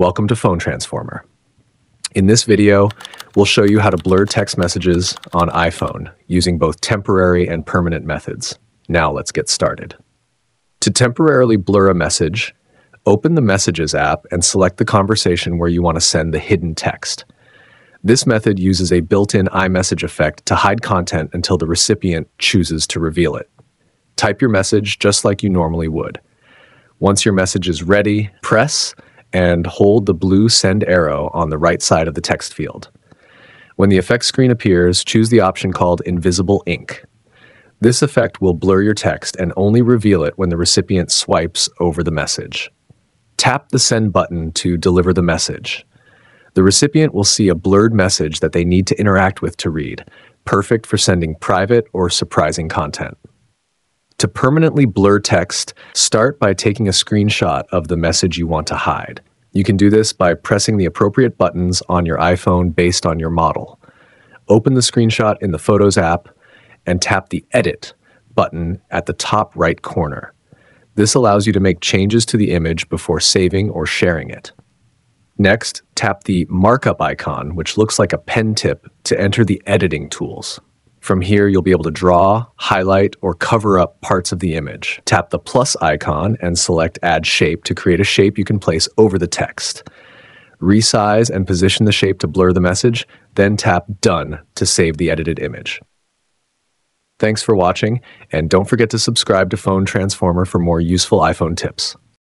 Welcome to Phone Transformer. In this video, we'll show you how to blur text messages on iPhone using both temporary and permanent methods. Now let's get started. To temporarily blur a message, open the Messages app and select the conversation where you want to send the hidden text. This method uses a built-in iMessage effect to hide content until the recipient chooses to reveal it. Type your message just like you normally would. Once your message is ready, press and hold the blue send arrow on the right side of the text field. When the effect screen appears, choose the option called Invisible Ink. This effect will blur your text and only reveal it when the recipient swipes over the message. Tap the send button to deliver the message. The recipient will see a blurred message that they need to interact with to read, perfect for sending private or surprising content. To permanently blur text, start by taking a screenshot of the message you want to hide. You can do this by pressing the appropriate buttons on your iPhone based on your model. Open the screenshot in the Photos app and tap the Edit button at the top right corner. This allows you to make changes to the image before saving or sharing it. Next, tap the Markup icon, which looks like a pen tip, to enter the editing tools. From here, you'll be able to draw, highlight, or cover up parts of the image. Tap the plus icon and select Add Shape to create a shape you can place over the text. Resize and position the shape to blur the message, then tap Done to save the edited image. Thanks for watching, and don't forget to subscribe to Phone Transformer for more useful iPhone tips.